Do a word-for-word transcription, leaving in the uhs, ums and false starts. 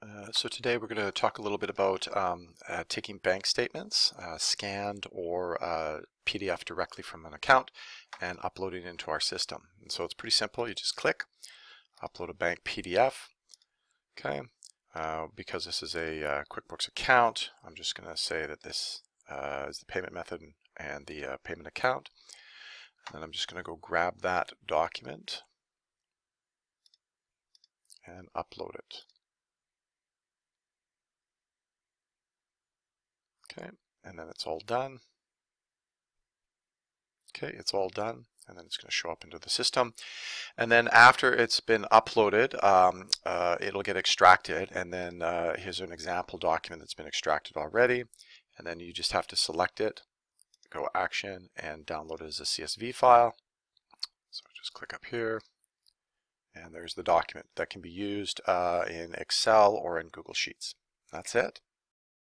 Uh, so today we're going to talk a little bit about um, uh, taking bank statements, uh, scanned or uh, P D F directly from an account, and uploading it into our system. And so it's pretty simple. You just click, upload a bank P D F. Okay, uh, because this is a uh, QuickBooks account, I'm just going to say that this uh, is the payment method and the uh, payment account. And I'm just going to go grab that document and upload it. Okay, and then it's all done. Okay, it's all done, and then it's going to show up into the system. And then after it's been uploaded, um, uh, it'll get extracted. And then uh, here's an example document that's been extracted already. And then you just have to select it, go Action, and download it as a C S V file. So just click up here, and there's the document that can be used uh, in Excel or in Google Sheets. That's it.